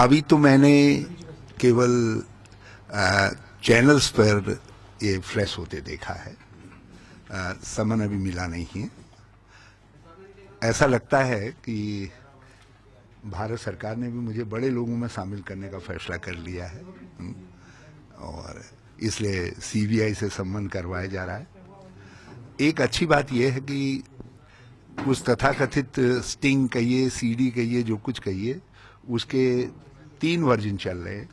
अभी तो मैंने केवल चैनल्स पर ये फ्लैश होते देखा है, समन अभी मिला नहीं है। ऐसा लगता है कि भारत सरकार ने भी मुझे बड़े लोगों में शामिल करने का फैसला कर लिया है और इसलिए सीबीआई से सम्मान करवाया जा रहा है। एक अच्छी बात यह है कि कुछ तथाकथित स्टिंग कहिए, सीडी कहिए, जो कुछ कहिए, उसके 3 वर्जन चल रहे हैं।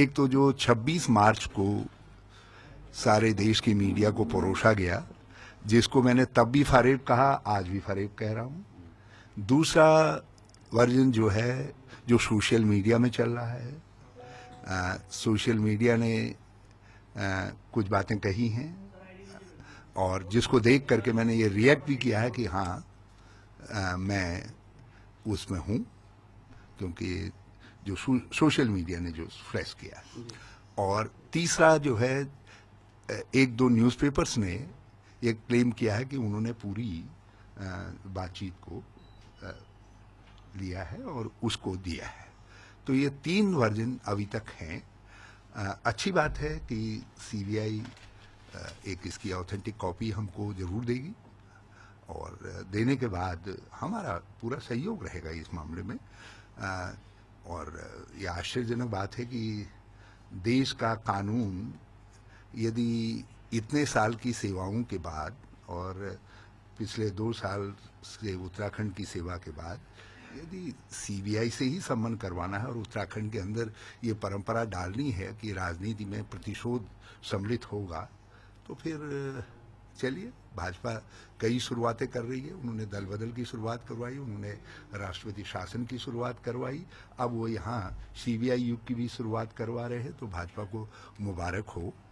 एक तो जो 26 मार्च को सारे देश की मीडिया को परोसा गया, जिसको मैंने तब भी फरेब कहा, आज भी फरेब कह रहा हूँ। दूसरा वर्जन जो है जो सोशल मीडिया में चल रहा है, सोशल मीडिया ने कुछ बातें कही हैं और जिसको देख करके मैंने ये रिएक्ट भी किया है कि हाँ मैं उसमें हूँ, क्योंकि जो सोशल मीडिया ने जो फ्लैश किया। और तीसरा जो है, 1-2 न्यूज़पेपर्स ने ये क्लेम किया है कि उन्होंने पूरी बातचीत को लिया है और उसको दिया है। तो ये 3 वर्जन अभी तक हैं। अच्छी बात है कि सीबीआई एक इसकी ऑथेंटिक कॉपी हमको जरूर देगी और देने के बाद हमारा पूरा सहयोग रहेगा इस मामले में। और ये आश्चर्यजनक बात है कि देश का कानून यदि इतने साल की सेवाओं के बाद और पिछले 2 साल से उत्तराखंड की सेवा के बाद यदि सीबीआई से ही सम्मान करवाना है और उत्तराखंड के अंदर ये परंपरा डालनी है कि राजनीति में प्रतिशोध सम्मिलित होगा, तो फिर चलिए। भाजपा कई शुरुआतें कर रही है, उन्होंने दल बदल की शुरुआत करवाई, उन्होंने राष्ट्रपति शासन की शुरुआत करवाई, अब वो यहाँ सीबीआई युग की भी शुरुआत करवा रहे हैं, तो भाजपा को मुबारक हो।